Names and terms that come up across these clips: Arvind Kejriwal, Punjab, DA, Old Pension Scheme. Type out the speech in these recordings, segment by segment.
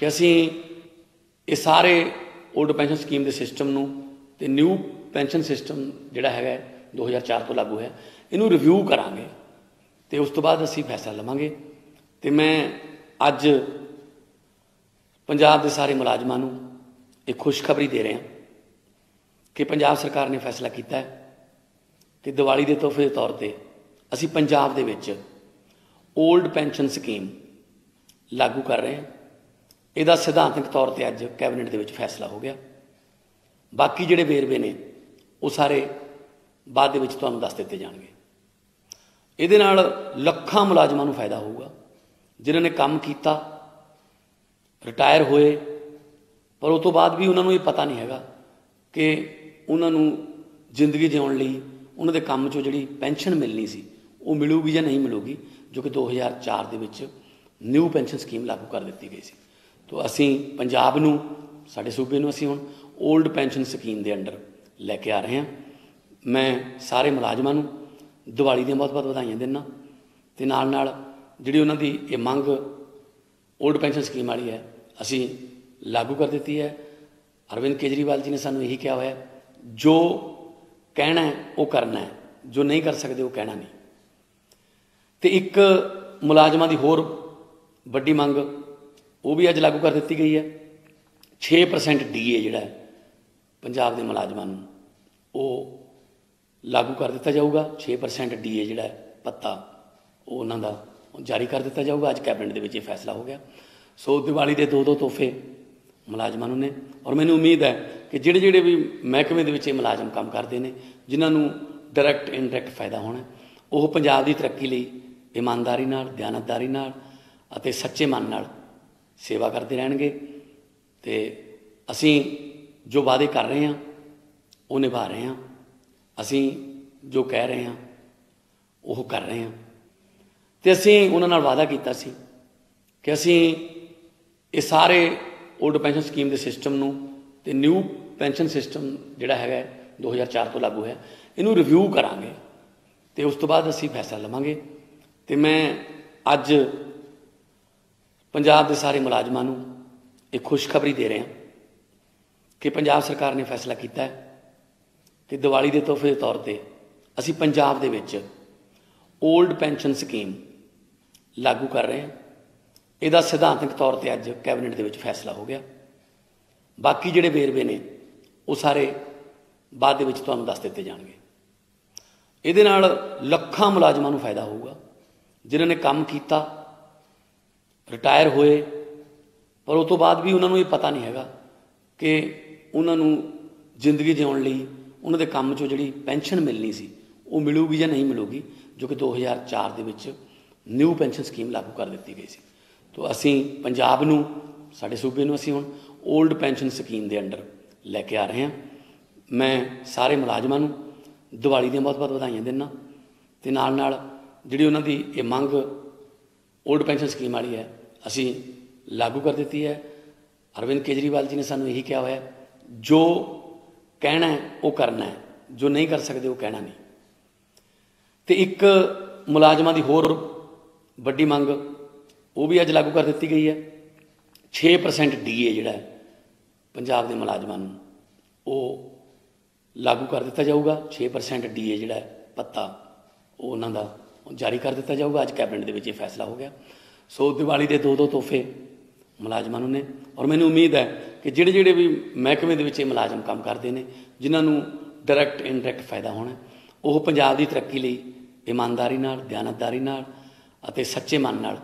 कि असीं ये सारे ओल्ड पेंशन स्कीम के सिस्टम नूं ते न्यू पेंशन सिस्टम जिहड़ा हैगा 2004 तो लागू है इनू रिव्यू करांगे ते उस तो बाद असीं फैसला लवांगे। ते मैं अज पंजाब दे सारे मुलाजमां नूं ये खुशखबरी दे रहा कि पंजाब सरकार ने फैसला किया है कि दिवाली के तोहफे के तौर पर असीं पंजाब दे विच ओल्ड पेंशन स्कीम लागू कर रहे हैं। ਇਹਦਾ ਸਿਧਾਂਤਕ तौर पर अज कैबिनेट के फैसला हो गया। बाकी ਜਿਹੜੇ ਵੇਰਵੇ ਨੇ ਉਹ ਸਾਰੇ ਬਾਅਦ ਦੇ ਵਿੱਚ ਤੁਹਾਨੂੰ ਦੱਸ ਦਿੱਤੇ ਜਾਣਗੇ। ਇਹਦੇ ਨਾਲ ਲੱਖਾਂ ਮੁਲਾਜ਼ਮਾਂ ਨੂੰ ਫਾਇਦਾ ਹੋਊਗਾ ਜਿਨ੍ਹਾਂ ਨੇ ਕੰਮ ਕੀਤਾ, ਰਿਟਾਇਰ ਹੋਏ, ਪਰ ਉਸ ਤੋਂ ਬਾਅਦ ਵੀ ਉਹਨਾਂ ਨੂੰ ਇਹ ਪਤਾ ਨਹੀਂ ਹੈਗਾ ਕਿ ਉਹਨਾਂ ਨੂੰ ਜ਼ਿੰਦਗੀ ਜਿਉਣ ਲਈ ਉਹਨਾਂ ਦੇ ਕੰਮ ਚੋਂ ਜਿਹੜੀ ਪੈਨਸ਼ਨ ਮਿਲਣੀ ਸੀ ਉਹ ਮਿਲੂਗੀ ਜਾਂ ਨਹੀਂ ਮਿਲੂਗੀ, ਜੋ ਕਿ 2004 ਦੇ ਵਿੱਚ ਨਿਊ ਪੈਨਸ਼ਨ ਸਕੀਮ ਲਾਗੂ ਕਰ ਦਿੱਤੀ ਗਈ ਸੀ। तो असी पंजाब नूं, साडे सूबे नूं असी हुण ओल्ड पेंशन स्कीम दे अंडर लैके आ रहे हैं। मैं सारे मुलाजमां नूं दिवाली दी बहुत बहुत वधाइयां दिंदा ते नाल नाल जिहड़ी उन्हां दी ये मंग ओल्ड पेंशन स्कीम वाली है असी लागू कर दित्ती है। अरविंद केजरीवाल जी ने सानूं यही कहा होया जो कहना है वो करना है, जो नहीं कर सकते वो कहना नहीं। ते एक मुलाजमां दी होर वड्डी मंग वो भी अज लागू कर दिती गई है। 6% DA जिहड़ा है पंजाब के मुलाजमां नूं लागू कर दिता जाऊगा। 6% DA जिहड़ा है पत्ता वो उन्हां दा जारी कर दिता जाऊगा। अज कैबिनेट दे विच ये फैसला हो गया। सो दिवाली दे दो तोहफे मुलाजमां नूं ने और मैनूं उम्मीद है कि जिहड़े जिहड़े भी महकमे दे विच ये मुलाजम काम करदे ने जिन्हां नूं डायरैक्ट इनडायरैक्ट फायदा होना वो पंजाब दी तरक्की लई ईमानदारी नाल, दयानतदारी नाल अते सच्चे मन नाल सेवा करते रहेंगे। तो असी जो वादे कर रहे हैं वो निभा रहे हैं, असी जो कह रहे हैं वो कर रहे हैं। तो असी उन्होंने वादा किया कि असी ये सारे ओल्ड पेंशन स्कीम के सिस्टम नूं ते न्यू पेंशन सिस्टम जिहड़ा हैगा 2004 तो लागू है इनू रिव्यू करांगे ते उस तो बाद असी फैसला लवांगे। तो मैं अज पंजाब के सारे मुलाजमां नूं एक खुशखबरी दे रहे हैं कि पंजाब सरकार ने फैसला किया है कि दिवाली के तोहफे के तौर पर असी पंजाब दे विच ओल्ड पेंशन स्कीम लागू कर रहे हैं। इहदा सिद्धांतक तौर पर अज कैबिनेट के फैसला हो गया। बाकी जिहड़े वेरवे ने वो सारे बाद दे विच तुहानूं दस दित्ते जाणगे। इहदे नाल लखां मुलाजमां नूं फायदा होऊगा जिन्हां ने काम कीता, रिटायर होए, पर उस तो बाद भी उन्होंने ये पता नहीं हैगा कि उन्होंने जिंदगी जिउण लई उन्होंने काम चों जिहड़ी पेनशन मिलनी सी वो मिलूगी या नहीं मिलूगी, जो कि 2004 दे विच न्यू पेंशन स्कीम लागू कर दित्ती गई सी। तो असी पंजाब नूं, साडे सूबे नूं असी हुण ओल्ड पेंशन स्कीम दे अंडर लैके आ रहे हैं। मैं सारे मुलाजमां नूं दिवाली दी बहुत बहुत वधाइयां दिंदा ते नाल नाल जिहड़ी उन्हां दी ये मंग ओल्ड पेंशन स्कीम वाली है असी लागू कर देती है। अरविंद केजरीवाल जी ने सानूं यही कहा होया जो कहना है वो करना है, जो नहीं कर सकते वो कहना नहीं। तो एक मुलाजमां दी होर वड्डी मंग वो भी अज लागू कर दिती गई है। 6% DA जिहड़ा है पंजाब के मुलाजमां नूं वो लागू कर दिता जाऊगा। 6% DA जिहड़ा है पत्ता वो उन्हां दा जारी कर दिता जाऊगा। अज कैबिनेट दे विच ये फैसला हो गया। सो दिवाली दे दो तोहफे मुलाजमां नूं ने और मैनूं उम्मीद है कि जिहड़े जिहड़े भी महकमे दे विच ये मुलाजम काम करदे ने जिन्हां नूं डायरैक्ट इनडायरैक्ट फायदा होना वो पंजाब दी तरक्की लई ईमानदारी नाल, दयानतदारी नाल अते सच्चे मन नाल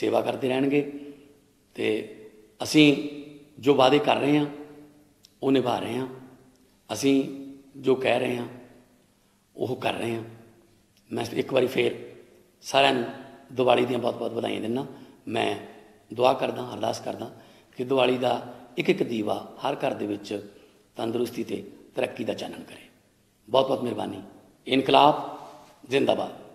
सेवा करदे रहणगे। ते असीं जो वादे कर रहे हैं वो निभा रहे हैं, असीं जो कह रहे हैं वो कर रहे हैं। मैं एक बार फिर सारे दिवाली दी बहुत बहुत बधाइयां दिंदा। मैं दुआ करदा, अरदास करदा कि दिवाली दा एक एक दीवा हर घर दे विच तंदुरुस्ती ते तरक्की दा चानण करे। बहुत बहुत मेहरबानी। इनकलाब जिंदाबाद।